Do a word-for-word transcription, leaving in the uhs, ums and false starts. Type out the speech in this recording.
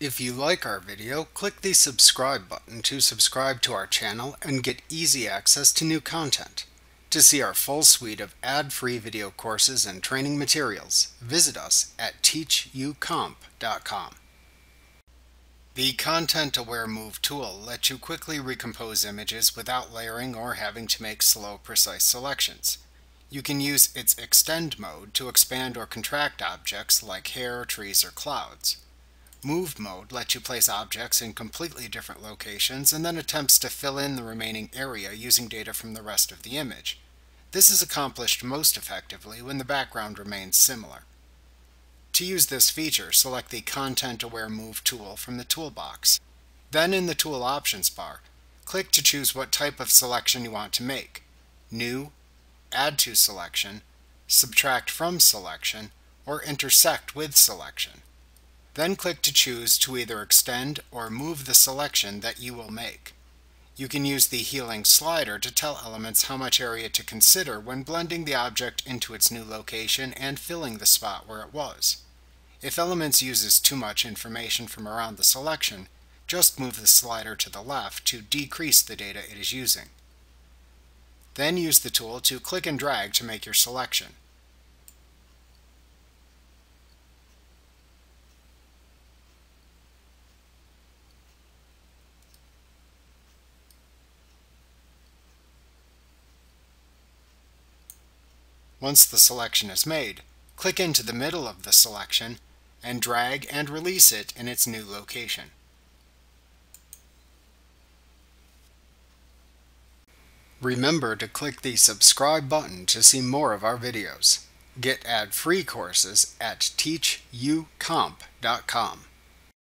If you like our video, click the subscribe button to subscribe to our channel and get easy access to new content. To see our full suite of ad-free video courses and training materials, visit us at teach U comp dot com. The Content-Aware Move Tool lets you quickly recompose images without layering or having to make slow, precise selections. You can use its Extend mode to expand or contract objects like hair, trees, or clouds. Move mode lets you place objects in completely different locations and then attempts to fill in the remaining area using data from the rest of the image. This is accomplished most effectively when the background remains similar. To use this feature, select the Content-Aware Move tool from the toolbox. Then in the Tool Options bar, click to choose what type of selection you want to make: New, Add to Selection, Subtract from Selection, or Intersect with Selection. Then click to choose to either extend or move the selection that you will make. You can use the healing slider to tell Elements how much area to consider when blending the object into its new location and filling the spot where it was. If Elements uses too much information from around the selection, just move the slider to the left to decrease the data it is using. Then use the tool to click and drag to make your selection. Once the selection is made, click into the middle of the selection and drag and release it in its new location. Remember to click the subscribe button to see more of our videos. Get ad-free courses at teach U comp dot com.